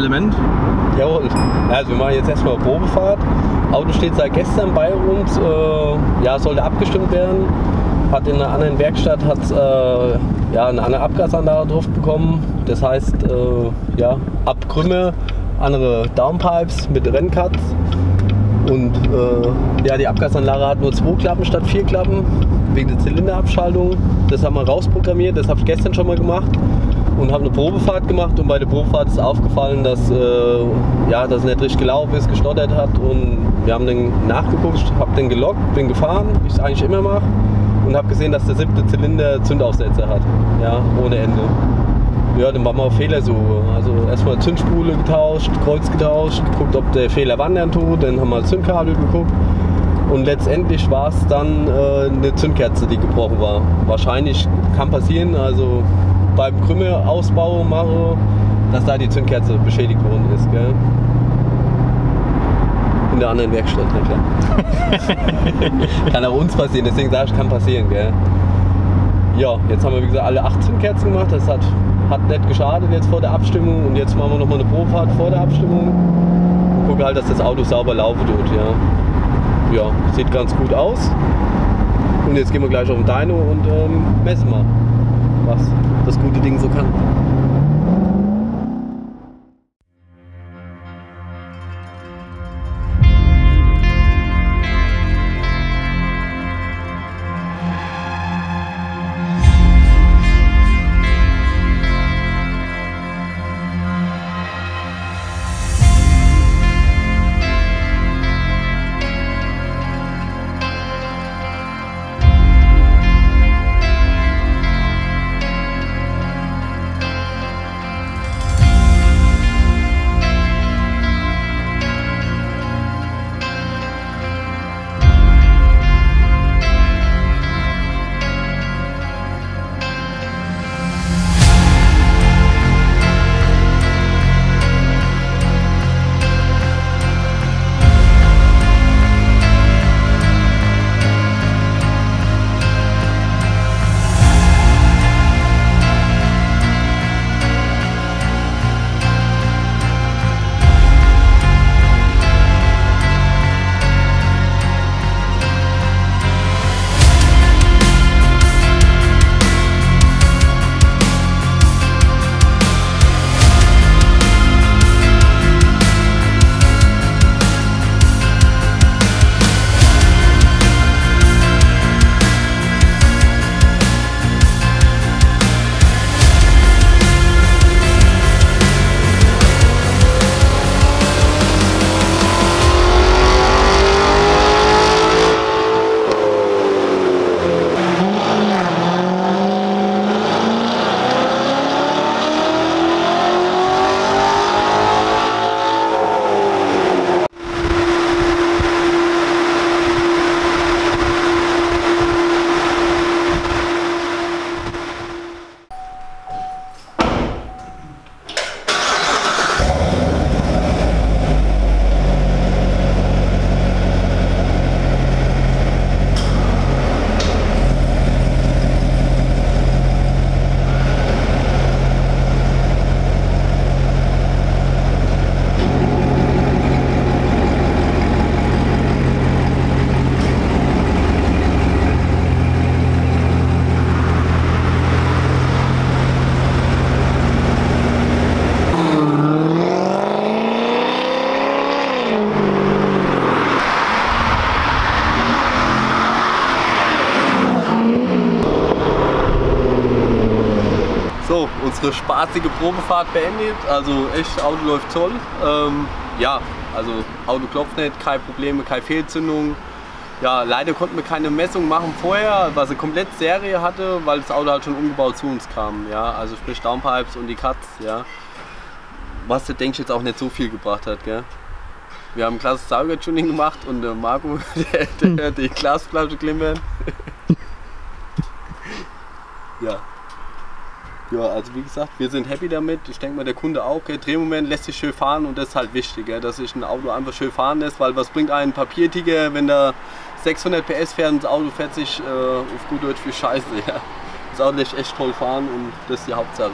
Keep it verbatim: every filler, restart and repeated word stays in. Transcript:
Element? Jawohl. Also wir machen jetzt erstmal eine Probefahrt. Auto steht seit gestern bei uns. Äh, ja, sollte abgestimmt werden. Hat in einer anderen Werkstatt hat, äh, ja, eine andere Abgasanlage drauf bekommen. Das heißt, äh, ja, Abkrümme, andere Downpipes mit Renncuts. Und äh, ja, die Abgasanlage hat nur zwei Klappen statt vier Klappen wegen der Zylinderabschaltung. Das haben wir rausprogrammiert, das habe ich gestern schon mal gemacht und habe eine Probefahrt gemacht. Und bei der Probefahrt ist aufgefallen, dass äh, ja, das nicht richtig gelaufen ist, geschnottert hat. Und wir haben dann nachgeguckt, habe den gelockt, bin gefahren, wie ich es eigentlich immer mache. Und habe gesehen, dass der siebte Zylinder Zündaufsätze hat, ja, ohne Ende. Ja, dann waren wir auf Fehlersuche. Also erstmal Zündspule getauscht, Kreuz getauscht, geguckt, ob der Fehler wandern tut. Dann haben wir Zündkabel geguckt und letztendlich war es dann äh, eine Zündkerze, die gebrochen war. Wahrscheinlich kann passieren, also beim Krümmeausbau mache, dass da die Zündkerze beschädigt worden ist, gell? In der anderen Werkstatt, na klar. Kann auch uns passieren, deswegen sage ich, kann passieren, gell? Ja, jetzt haben wir wie gesagt alle acht Zündkerzen gemacht. Das hat Hat nicht geschadet jetzt vor der Abstimmung und jetzt machen wir nochmal eine Probefahrt vor der Abstimmung. Gucke halt, dass das Auto sauber laufen tut. Ja, ja, sieht ganz gut aus. Und jetzt gehen wir gleich auf den Dyno und ähm, messen mal, was das gute Ding so kann. Unsere spaßige Probefahrt beendet, also echt, Auto läuft toll. Ähm, ja, also Auto klopft nicht, keine Probleme, keine Fehlzündung. Ja, leider konnten wir keine Messung machen vorher, was eine komplett Serie hatte, weil das Auto halt schon umgebaut zu uns kam. Ja, also sprich Downpipes und die Cuts, ja. Was, denke ich, jetzt auch nicht so viel gebracht hat, gell? Wir haben ein klasse Sauger-Tuning gemacht und äh, Marco, der, der hm. die Glasflasche klimpern. Ja. Ja, also wie gesagt, wir sind happy damit. Ich denke mal, der Kunde auch. Okay, Drehmoment lässt sich schön fahren und das ist halt wichtig, ja, dass sich ein Auto einfach schön fahren lässt, weil was bringt einen Papiertiger, wenn da sechshundert P S fährt und das Auto fährt sich äh, auf gut Deutsch wie Scheiße. Ja. Das Auto lässt echt toll fahren und das ist die Hauptsache.